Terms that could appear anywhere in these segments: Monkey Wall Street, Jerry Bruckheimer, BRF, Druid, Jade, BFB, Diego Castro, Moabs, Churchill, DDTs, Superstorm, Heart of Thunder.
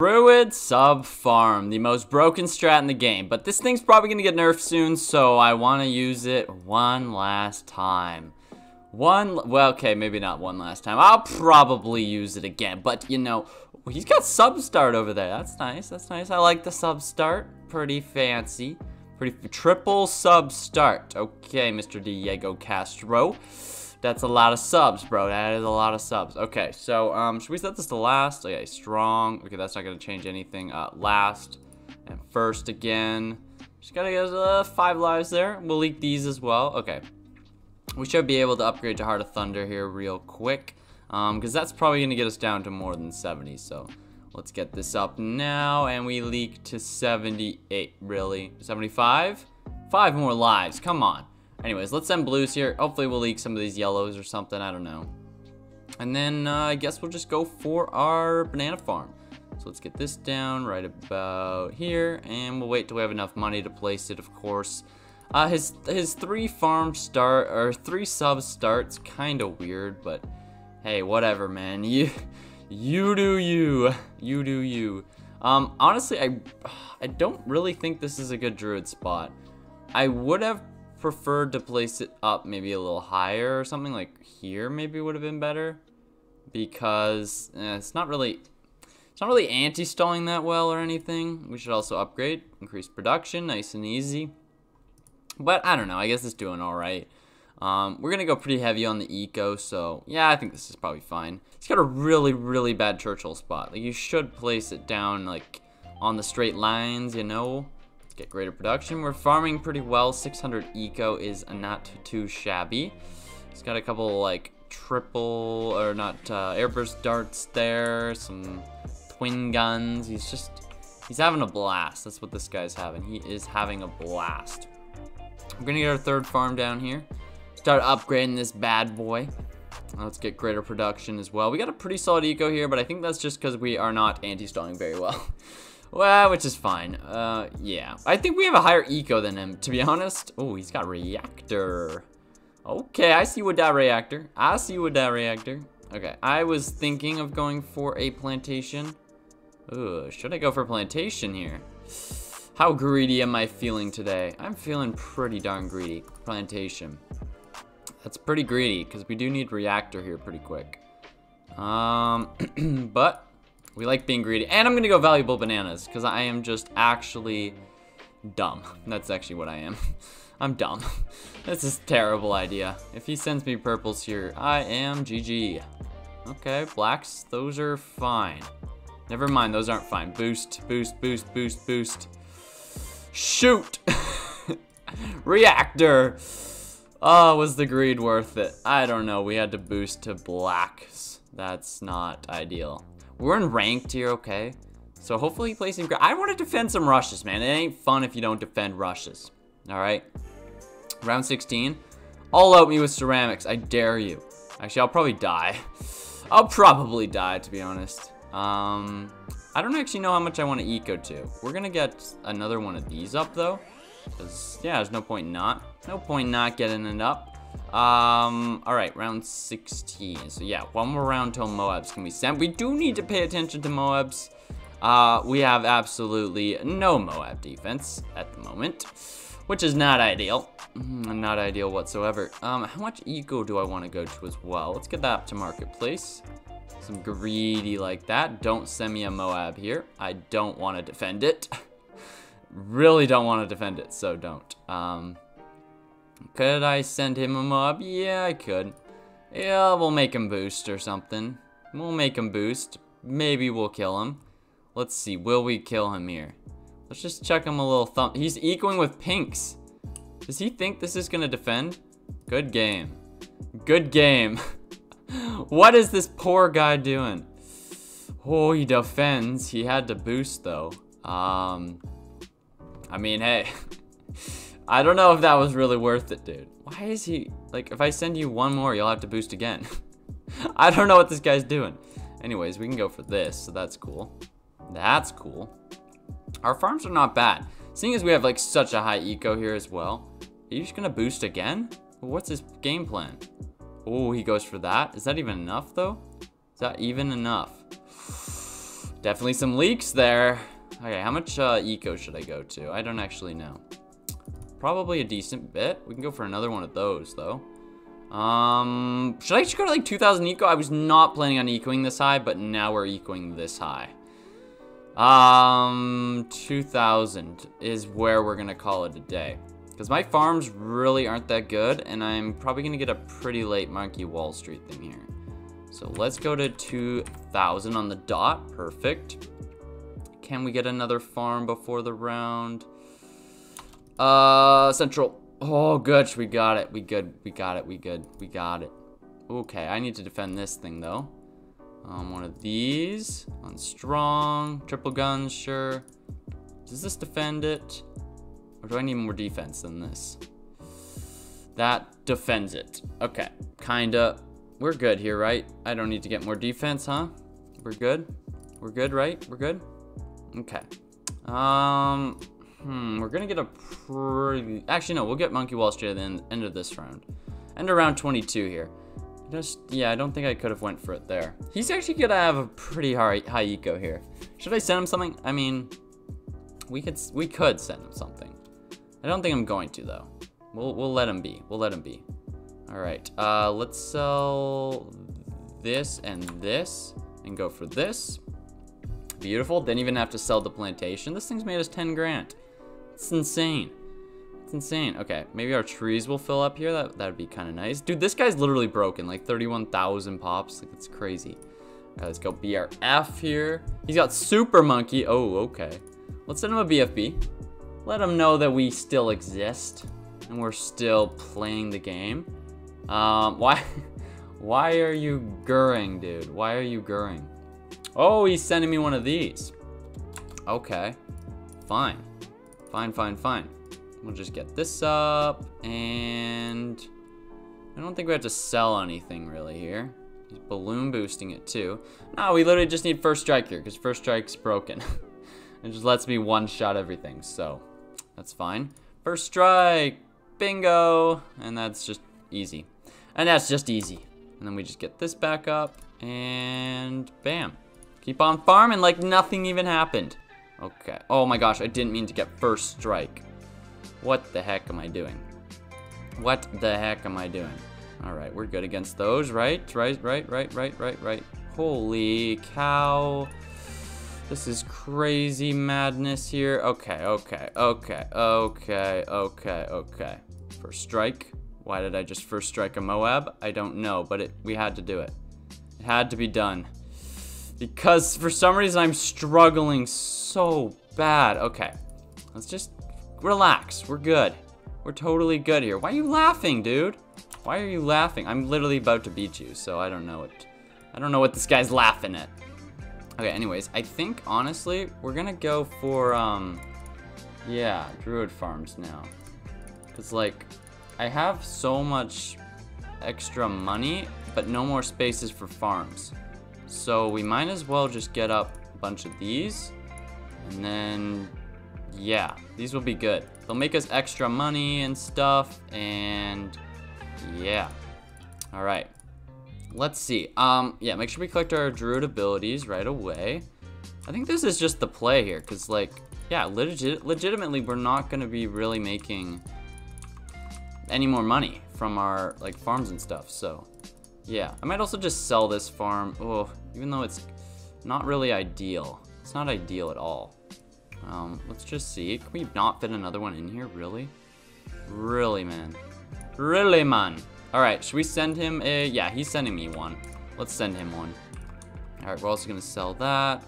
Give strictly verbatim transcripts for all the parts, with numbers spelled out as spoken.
Druid sub farm, the most broken strat in the game, but this thing's probably gonna get nerfed soon, so I want to use it one last time. One, well, okay, maybe not one last time. I'll probably use it again, but you know, he's got sub start over there. That's nice. That's nice. I like the sub start. Pretty fancy. Pretty f triple sub start. Okay, Mister Diego Castro. That's a lot of subs, bro. That is a lot of subs. Okay, so um, should we set this to last? Okay, strong. Okay, that's not gonna change anything. Uh, last and first again. Just gotta get uh, five lives there. We'll leak these as well. Okay, we should be able to upgrade to Heart of Thunder here real quick, um, because that's probably gonna get us down to more than seventy. So let's get this up now, and we leak to seventy-eight. Really, seventy-five? Five more lives. Come on. Anyways, let's send blues here. Hopefully we'll leak some of these yellows or something. I don't know. And then uh, I guess we'll just go for our banana farm. So let's get this down right about here. And we'll wait till we have enough money to place it, of course. Uh, his his three farm start, or three sub starts, kind of weird. But hey, whatever, man. You, you do you. You do you. Um, honestly, I, I don't really think this is a good druid spot. I would have preferred to place it up maybe a little higher or something, like here maybe would have been better, because eh, it's not really it's not really anti-stalling that well or anything. We should also upgrade, increase production, nice and easy. But I don't know, I guess it's doing all right. Um, we're gonna go pretty heavy on the eco, so yeah, I think this is probably fine. It's got a really really bad Churchill spot. Like, you should place it down like on the straight lines, you know. Get greater production. We're farming pretty well. six hundred eco is not too shabby. It's got a couple like triple or not uh, airburst darts there, some twin guns. He's just he's having a blast. That's what this guy's having. He is having a blast. We're gonna get our third farm down here, start upgrading this bad boy. Let's get greater production as well. We got a pretty solid eco here, but I think that's just because we are not anti-stalling very well. Well, which is fine. Uh, yeah. I think we have a higher eco than him, to be honest. Oh, he's got reactor. Okay, I see with that reactor. I see with that reactor. Okay, I was thinking of going for a plantation. Ooh, should I go for plantation here? How greedy am I feeling today? I'm feeling pretty darn greedy. Plantation. That's pretty greedy, because we do need reactor here pretty quick. Um, but we like being greedy. And I'm gonna go valuable bananas, because I am just actually dumb. That's actually what I am. I'm dumb. This is a terrible idea. If he sends me purples here, I am G G. Okay, blacks, those are fine. Never mind, those aren't fine. Boost, boost, boost, boost, boost. Shoot! Reactor! Oh, was the greed worth it? I don't know, we had to boost to blacks. That's not ideal. We're in ranked here, okay? So hopefully he plays in great. I want to defend some rushes, man. It ain't fun if you don't defend rushes. All right. Round sixteen. All out me with ceramics. I dare you. Actually, I'll probably die. I'll probably die, to be honest. Um, I don't actually know how much I want to eco to. We're going to get another one of these up, though. Because, yeah, there's no point not. No point not getting it up. Um, all right, round sixteen. So yeah, one more round till Moabs can be sent. We do need to pay attention to Moabs. Uh, we have absolutely no Moab defense at the moment, which is not ideal. Not ideal whatsoever. Um, how much eco do I want to go to as well? Let's get that up to marketplace. Some greedy like that. Don't send me a Moab here. I don't want to defend it. Really don't want to defend it, so don't. Um... Could I send him a mob? Yeah, I could. Yeah, we'll make him boost or something. We'll make him boost. Maybe we'll kill him. Let's see. Will we kill him here? Let's just check him a little thump. He's ecoing with pinks. Does he think this is going to defend? Good game. Good game. What is this poor guy doing? Oh, he defends. He had to boost, though. Um, I mean, hey. I don't know if that was really worth it, dude. Why is he, like, if I send you one more, you'll have to boost again. I don't know what this guy's doing. Anyways, we can go for this, so that's cool. That's cool. Our farms are not bad. Seeing as we have, like, such a high eco here as well. Are you just gonna boost again? What's his game plan? Oh, he goes for that. Is that even enough, though? Is that even enough? Definitely some leaks there. Okay, how much uh, eco should I go to? I don't actually know. Probably a decent bit. We can go for another one of those, though. Um, should I just go to like two thousand eco? I was not planning on ecoing this high, but now we're ecoing this high. Um, two thousand is where we're gonna call it a day. Because my farms really aren't that good, and I'm probably gonna get a pretty late Monkey Wall Street thing here. So let's go to two thousand on the dot. Perfect. Can we get another farm before the round? Uh, Central. Oh, good. We got it. We good. We got it. We good. We got it. Okay, I need to defend this thing, though. Um, one of these. On strong. Triple guns, sure. Does this defend it? Or do I need more defense than this? That defends it. Okay, kinda. We're good here, right? I don't need to get more defense, huh? We're good? We're good, right? We're good? Okay. Um, hmm, we're gonna get a pretty... Actually, no, we'll get Monkey Wall Street at the end of this round. End of round twenty-two here. Just, yeah, I don't think I could have went for it there. He's actually gonna have a pretty high, high eco here. Should I send him something? I mean, we could, we could send him something. I don't think I'm going to, though. We'll, we'll let him be. We'll let him be. All right. Uh, let's sell this and this and go for this. Beautiful. Didn't even have to sell the plantation. This thing's made us ten grand. It's insane. It's insane. Okay. Maybe our trees will fill up here. That that'd be kind of nice. Dude, this guy's literally broken. Like thirty-one thousand pops. Like, it's crazy. All right, let's go B R F here. He's got Super Monkey. Oh, okay. Let's send him a B F B. Let them know that we still exist and we're still playing the game. Um, why, why are you gurring, dude? Why are you gurring? Oh, he's sending me one of these. Okay, fine, fine, fine, fine. We'll just get this up, and I don't think we have to sell anything really here. He's balloon boosting it too. No, we literally just need first strike here because first strike's broken. It just lets me one shot everything, so. That's fine. First strike, bingo. And that's just easy. And that's just easy. And then we just get this back up and bam. Keep on farming like nothing even happened. Okay, oh my gosh, I didn't mean to get first strike. What the heck am I doing? What the heck am I doing? All right, we're good against those, right? Right, right, right, right, right, right. Holy cow. This is crazy madness here. Okay, okay, okay, okay, okay, okay. First strike. Why did I just first strike a Moab? I don't know, but it, we had to do it. It had to be done. Because for some reason I'm struggling so bad. Okay, let's just relax. We're good. We're totally good here. Why are you laughing, dude? Why are you laughing? I'm literally about to beat you, so I don't know what, I don't know what this guy's laughing at. Okay, anyways, I think, honestly, we're gonna go for, um, yeah, Druid farms now. Because, like, I have so much extra money, but no more spaces for farms. So we might as well just get up a bunch of these. And then, yeah, these will be good. They'll make us extra money and stuff, and yeah. All right. Let's see. Um, yeah, make sure we collect our Druid abilities right away. I think this is just the play here, because, like, yeah, legit legitimately, we're not going to be really making any more money from our, like, farms and stuff, so, yeah. I might also just sell this farm, oh, even though it's not really ideal. It's not ideal at all. Um, let's just see. Can we not fit another one in here, really? Really, man. Really, man. All right, should we send him a, yeah, he's sending me one. Let's send him one. All right, we're also gonna sell that.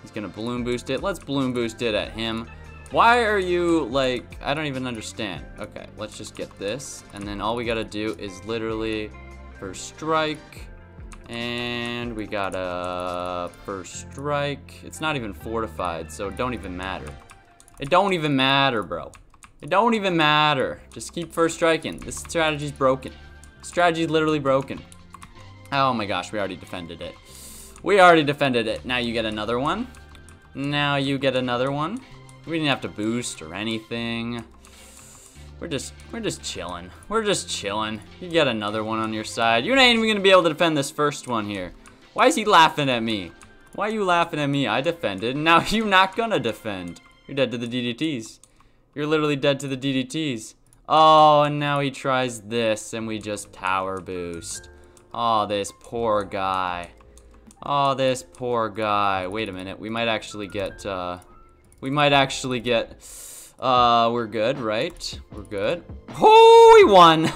He's gonna balloon boost it. Let's balloon boost it at him. Why are you, like, I don't even understand. Okay, let's just get this. And then all we gotta do is literally first strike. And we got a first strike. It's not even fortified, so it don't even matter. It don't even matter, bro. It don't even matter. Just keep first striking. This strategy's broken. Strategy literally broken. Oh my gosh, we already defended it. We already defended it. Now you get another one. Now you get another one. We didn't have to boost or anything. We're just, we're just chilling. We're just chilling. You get another one on your side. You're not even gonna be able to defend this first one here. Why is he laughing at me? Why are you laughing at me? I defended, and now you're not gonna defend. You're dead to the D D Ts. You're literally dead to the D D Ts. Oh, and now he tries this, and we just power boost. Oh, this poor guy. Oh, this poor guy. Wait a minute. We might actually get, uh... We might actually get... Uh, we're good, right? We're good. Oh, we won!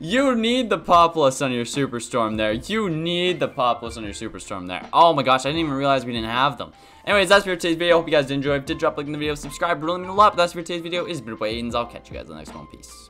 You need the populace on your Superstorm there. You need the populace on your Superstorm there. Oh my gosh, I didn't even realize we didn't have them. Anyways, that's for today's video. Hope you guys did enjoy. If you did, drop a like in the video, subscribe, really mean a lot. But that's for today's video. It's been a I'll catch you guys in the next one. Peace.